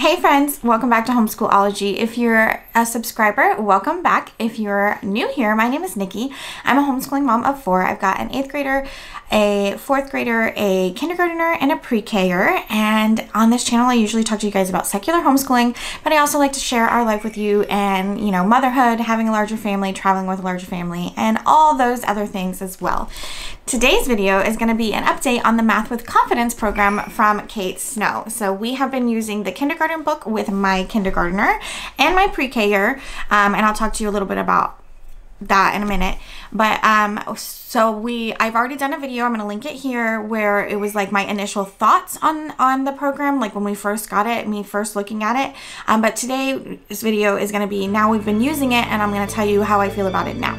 Hey friends, welcome back to Homeschoolology. If you're a subscriber, welcome back. If you're new here, my name is Nikki. I'm a homeschooling mom of four. I've got an 8th grader, a 4th grader, a kindergartner, and a pre-Ker. And on this channel, I usually talk to you guys about secular homeschooling, but I also like to share our life with you and, you know, motherhood, having a larger family, traveling with a larger family, and all those other things as well. Today's video is gonna be an update on the Math with Confidence program from Kate Snow. So we have been using the kindergarten book with my kindergartner and my pre-Ker, and I'll talk to you a little bit about that in a minute. But I've already done a video, I'm gonna link it here, where it was like my initial thoughts on the program, like when we first got it, me first looking at it. But today's video is gonna be now we've been using it, and I'm gonna tell you how I feel about it now.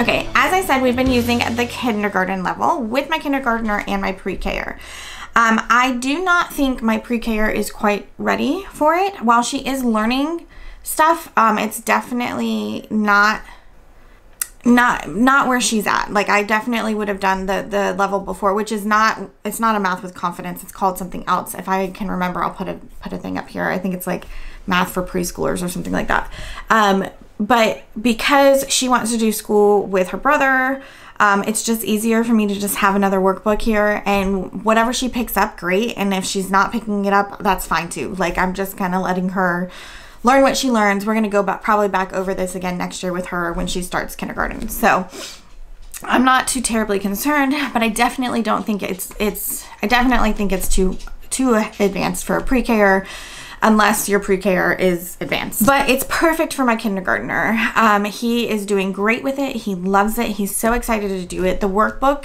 Okay, as I said, we've been using the kindergarten level with my kindergartner and my pre-Ker. I do not think my pre-Ker is quite ready for it. While she is learning stuff, it's definitely not where she's at. Like, I definitely would have done the level before, which is not, it's not a Math with Confidence. It's called something else. If I can remember, I'll put a thing up here. I think it's like Math for Preschoolers or something like that. But because she wants to do school with her brother, it's just easier for me to just have another workbook here, and whatever she picks up, great. And if she's not picking it up, that's fine too. Like, I'm just kind of letting her learn what she learns. We're going to go probably back over this again next year with her when she starts kindergarten. So I'm not too terribly concerned, but I definitely don't think I definitely think it's too advanced for a pre-Ker, unless your pre-Ker is advanced. But it's perfect for my kindergartner. He is doing great with it. He loves it. He's so excited to do it. The workbook,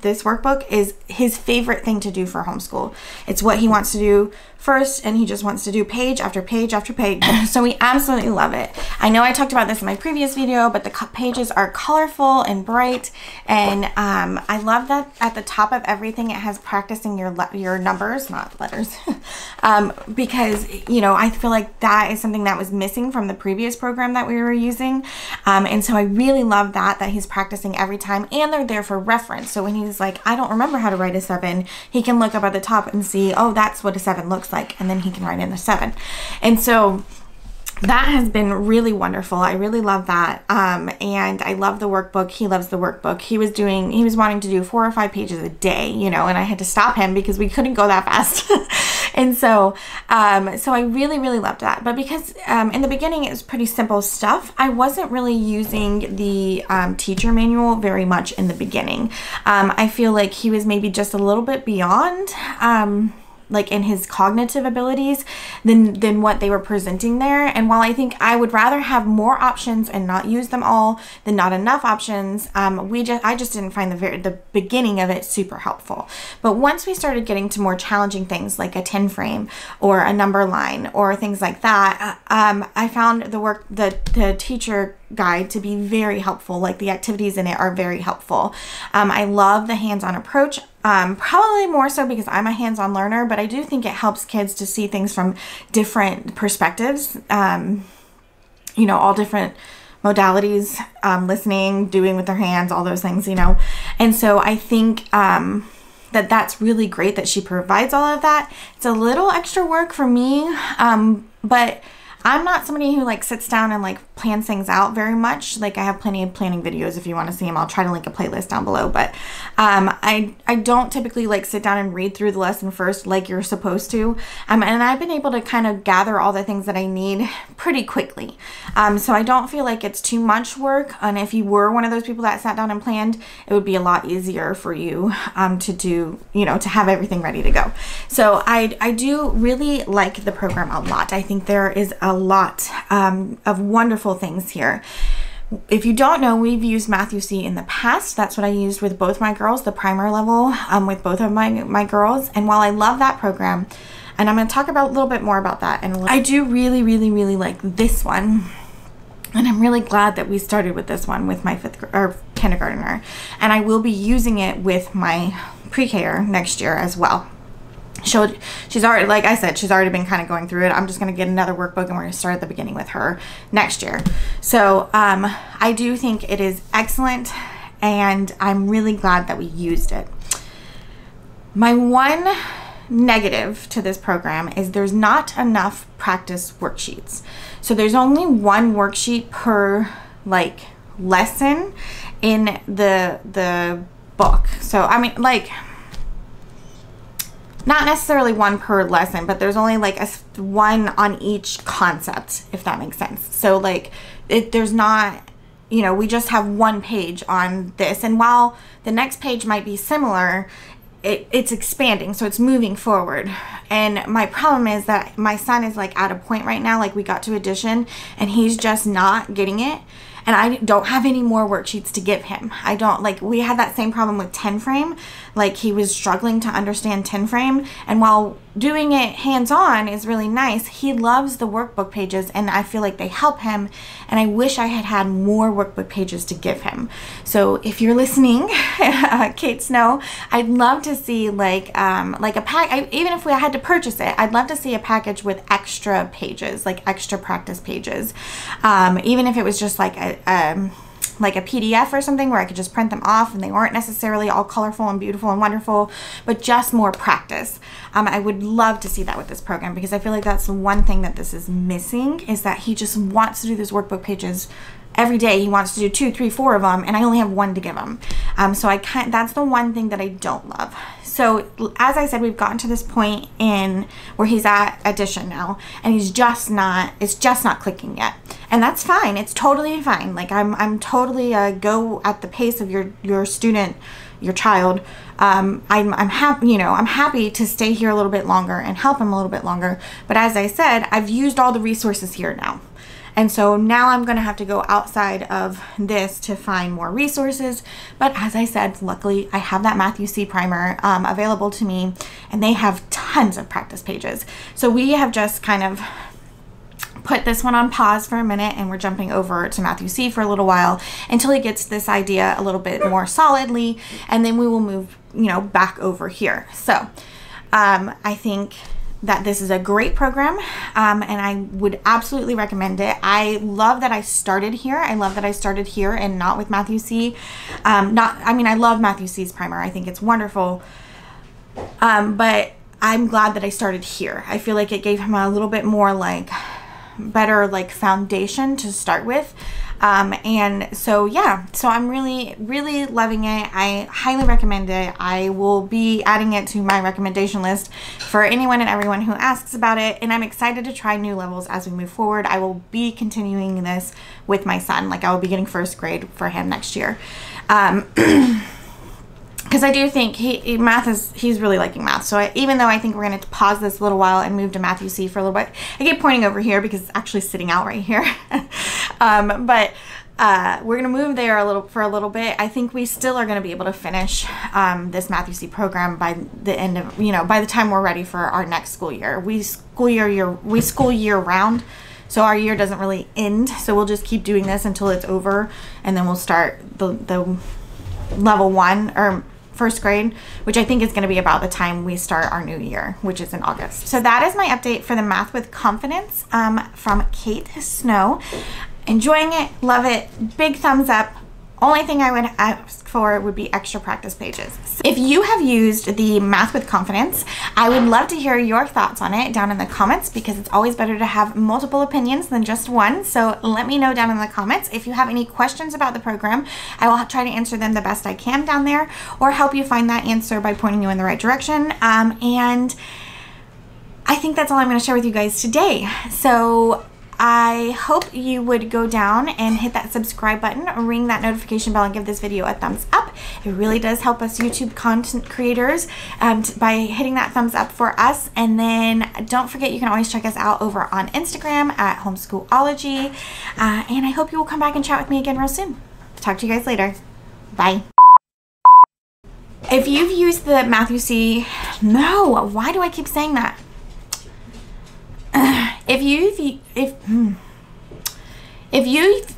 this workbook is his favorite thing to do for homeschool. It's what he wants to do first, and he just wants to do page after page after page. So we absolutely love it. I know I talked about this in my previous video, but the pages are colorful and bright, and I love that at the top of everything it has practicing your numbers, not letters. Because, you know, I feel like that is something that was missing from the previous program that we were using. And so I really love that he's practicing every time, and they're there for reference. So when he's like, I don't remember how to write a 7, he can look up at the top and see, oh, that's what a 7 looks like. And then he can write in the 7. And so that has been really wonderful. I really love that. And I love the workbook. He loves the workbook. He was wanting to do 4 or 5 pages a day, you know, and I had to stop him because we couldn't go that fast. And so, so I really, really loved that. But because in the beginning it was pretty simple stuff, I wasn't really using the teacher manual very much in the beginning. I feel like he was maybe just a little bit beyond, like in his cognitive abilities than what they were presenting there. And while I think I would rather have more options and not use them all than not enough options, I just didn't find the beginning of it super helpful. But once we started getting to more challenging things like a 10 frame or a number line or things like that, I found the teacher guide to be very helpful. Like, the activities in it are very helpful. I love the hands-on approach, probably more so because I'm a hands-on learner, but I do think it helps kids to see things from different perspectives, you know, all different modalities, listening, doing with their hands, all those things, you know. And so I think that's really great that she provides all of that. It's a little extra work for me, but I'm not somebody who like sits down and like plans things out very much. Like, I have plenty of planning videos if you want to see them. I'll try to link a playlist down below, but I don't typically like sit down and read through the lesson first like you're supposed to. And I've been able to kind of gather all the things that I need pretty quickly. So I don't feel like it's too much work. And if you were one of those people that sat down and planned, it would be a lot easier for you to do, you know, to have everything ready to go. So I do really like the program a lot. I think there is a lot of wonderful things here. If you don't know, we've used Math U See in the past. That's what I used with both my girls, the primer level, with both of my girls. And while I love that program, and I'm going to talk about a little bit more about that, and I do really, really, really like this one. And I'm really glad that we started with this one with my kindergartner, and I will be using it with my pre-Ker next year as well. She's already, like I said, she's already been kind of going through it. I'm just going to get another workbook, and we're going to start at the beginning with her next year. So I do think it is excellent, and I'm really glad that we used it. My one negative to this program is there's not enough practice worksheets. So there's only one worksheet per like lesson in the book. So I mean, like, not necessarily one per lesson, but there's only like one on each concept, if that makes sense. So like there's not, you know, we just have one page on this, and while the next page might be similar, it's expanding, so it's moving forward. And my problem is that my son is like at a point right now, like we got to addition and he's just not getting it, and I don't have any more worksheets to give him. I don't, like, we had that same problem with 10 frame. Like, he was struggling to understand 10 frame, and while doing it hands-on is really nice, he loves the workbook pages, and I feel like they help him, and I wish I had had more workbook pages to give him. So if you're listening, Kate Snow, I'd love to see like a pack, even if we had to purchase it, I'd love to see a package with extra pages, like extra practice pages, even if it was just like a PDF or something where I could just print them off, and they weren't necessarily all colorful and beautiful and wonderful, but just more practice. I would love to see that with this program, because I feel like that's the one thing that this is missing, is that he just wants to do these workbook pages every day. He wants to do 2, 3, 4 of them, and I only have one to give him. So I can't, that's the one thing that I don't love. So as I said, we've gotten to this point in where he's at addition now, and he's just not, it's just not clicking yet. And that's fine. It's totally fine. Like I'm totally go at the pace of your student, your child. I'm happy, you know, I'm happy to stay here a little bit longer and help him a little bit longer. But as I said, I've used all the resources here now. And so now I'm going to have to go outside of this to find more resources. But as I said, luckily I have that Math U See primer available to me, and they have tons of practice pages. So we have just kind of put this one on pause for a minute, and we're jumping over to Math U See for a little while until he gets this idea a little bit more solidly, and then we will move, you know, back over here. So I think that this is a great program, and I would absolutely recommend it. I love that I started here. I love that I started here and not with Math U See. I mean, I love Math U See's primer. I think it's wonderful, but I'm glad that I started here. I feel like it gave him a little bit more like better like foundation to start with. And so, yeah, so I'm really, really loving it. I highly recommend it. I will be adding it to my recommendation list for anyone and everyone who asks about it. And I'm excited to try new levels as we move forward. I will be continuing this with my son. Like, I will be getting first grade for him next year. Because I do think he's really liking math. So even though I think we're going to pause this a little while and move to Math U See for a little bit, I keep pointing over here because it's actually sitting out right here. We're going to move there for a little bit. I think we still are going to be able to finish this Math U See program by the end of, you know, by the time we're ready for our next school year. We school year round. So our year doesn't really end. So we'll just keep doing this until it's over, and then we'll start the level one or first grade, which I think is going to be about the time we start our new year, which is in August. So that is my update for the Math with Confidence from Kate Snow. Enjoying it, love it, big thumbs up. Only thing I would ask for would be extra practice pages. So if you have used the Math with Confidence, I would love to hear your thoughts on it down in the comments, because it's always better to have multiple opinions than just one. So let me know down in the comments. If you have any questions about the program, I will try to answer them the best I can down there, or help you find that answer by pointing you in the right direction. And I think that's all I'm going to share with you guys today. So I hope you would go down and hit that subscribe button, ring that notification bell, and give this video a thumbs up. It really does help us YouTube content creators by hitting that thumbs up for us. And then don't forget, you can always check us out over on Instagram at Homeschoolology. And I hope you will come back and chat with me again real soon. Talk to you guys later. Bye. If you've used the Math U See, no, why do I keep saying that? If you've